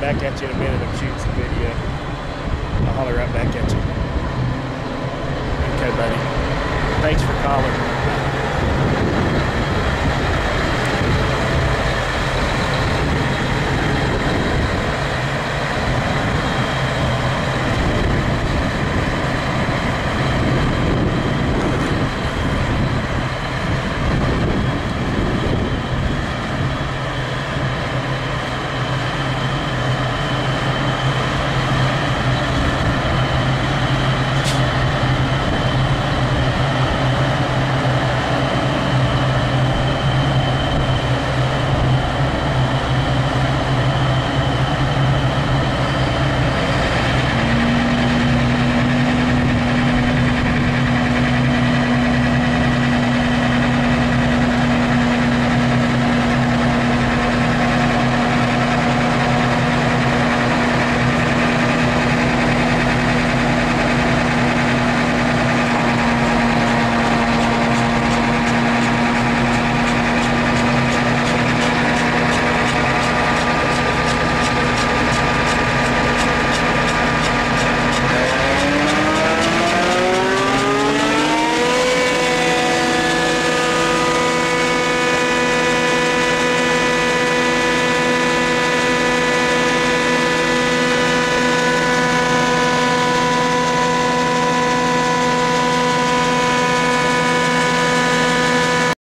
right back at you in a minute. I'm shooting some video. I'll holler right back at you. Okay, buddy. Thanks for calling.